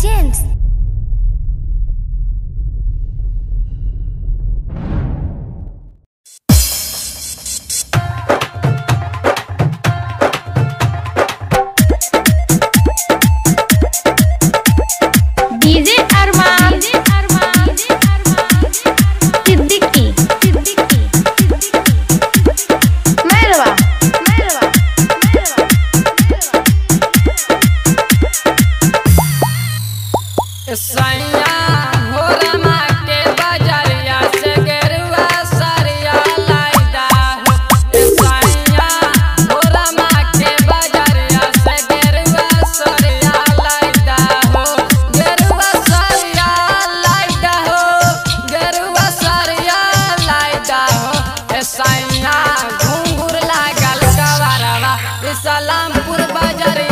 James. Salamapur Bajar.